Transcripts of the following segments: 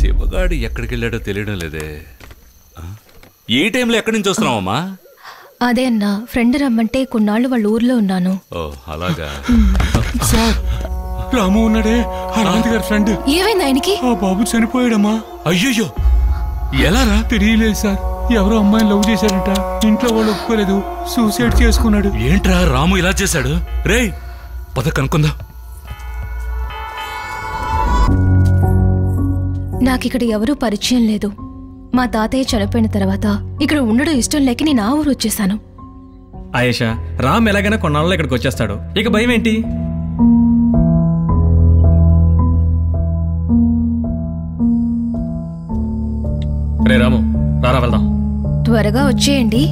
శివగాడు ఎక్కడికి వెళ్ళాడో తెలియడం లేదే. ఈ టైంలో ఎక్కడి నుంచి వస్తున్నావమ్మా? అదే అన్నా, ఫ్రెండ్ రమ్మంటే కొన్నాళ్ళు వాళ్ళ ఊర్లో ఉన్నాను. ఓ అలాగా. సార్ రాము ఉన్నాడే, అనంత్ గారి ఫ్రెండ్. ఏమైంది ఆయనకి? ఆ బాబు చనిపోయాడమ్మా. అయ్యో, ఎలా రా? తెలియలేదు సార్, ఎవరో అమ్మాయిని లవ్ చేశాడట, ఇంట్లో వాళ్ళు ఒప్పుకోలేదు, సూసైడ్ చేసుకున్నాడు. ఏంట్రా రాము ఇలా చేశాడు? రే పద కనుక్కుందా. నాకిక్కడ ఎవరూ పరిచయం లేదు. మా తాతయ్య చనిపోయిన తర్వాత ఇక్కడ ఉండడం ఇష్టం లేక నేను ఆ ఊరు వచ్చేసాను. ఆయేషా, రామ్ ఎలాగైనా కొన్నాళ్ళలో ఇక్కడికి వచ్చేస్తాడు, ఇక భయం ఏంటి? రే రాము, రారా వెళ్దాం. త్వరగా వచ్చేయండి,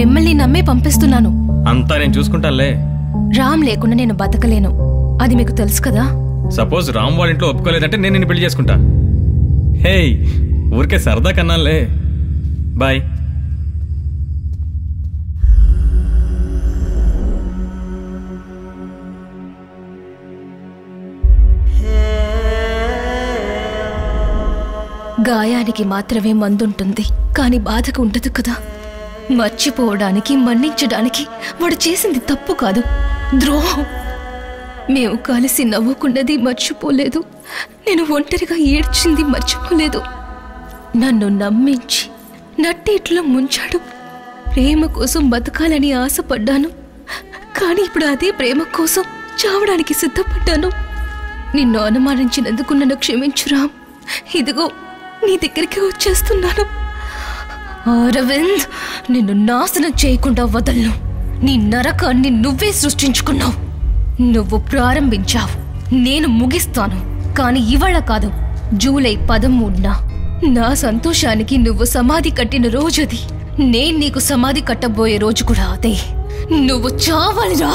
మిమ్మల్ని నమ్మే పంపిస్తున్నాను. అంతా నేను చూసుకుంటానులే. రామ్ లేకుండా నేను బతకలేను, అది మీకు తెలుసు కదా. సపోజ్ రామ్ వాళ్ళ ఇంట్లో ఒప్పుకోలేదంటే నేను నిన్ను పెళ్లి చేసుకుంటా. హే, ఊరికే సరదా కన్నాలే. బాయ్. గాయానికి మాత్రమే మందుంటుంది, కానీ బాధకు ఉండదు కదా. మర్చిపోవడానికి, మన్నించడానికి వాడు చేసింది తప్పు కాదు, ద్రోహం. మేము కలిసి నవ్వుకున్నది మర్చిపోలేదు, నేను ఒంటరిగా ఏడ్చింది మర్చిపోలేదు. నన్ను నమ్మించి నట్టిట్లో ముంచాడు. ప్రేమ కోసం బతకాలని ఆశపడ్డాను, కానీ ఇప్పుడు అదే ప్రేమ కోసం చావడానికి సిద్ధపడ్డాను. నిన్ను అనుమానించినందుకు నన్ను క్షమించురా. ఇదిగో నీ దగ్గరికి వచ్చేస్తున్నాను. అరవింద్, నిన్ను నాశనం చేయకుండా వదలను. నీ నరకాన్ని నువ్వే సృష్టించుకున్నావు, నువ్వు ప్రారంభించావు, నేను ముగిస్తాను. కానీ ఇవాళ కాదు, జూలై 13న. నా సంతోషానికి నువ్వు సమాధి కట్టిన రోజది, నేను నీకు సమాధి కట్టబోయే రోజు కూడా అదే. నువ్వు చావాలిరా.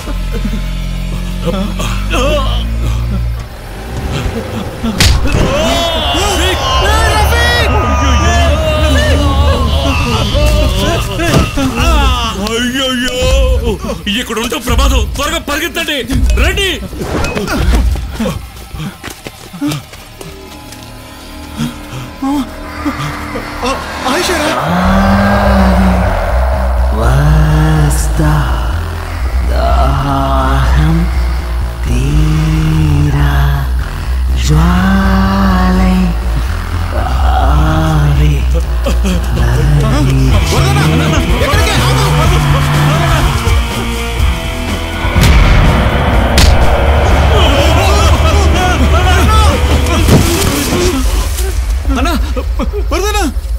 ఇక్కడ ఉంటే ప్రమాదం, త్వరగా పరిగెత్తండి. రండి. Perdona.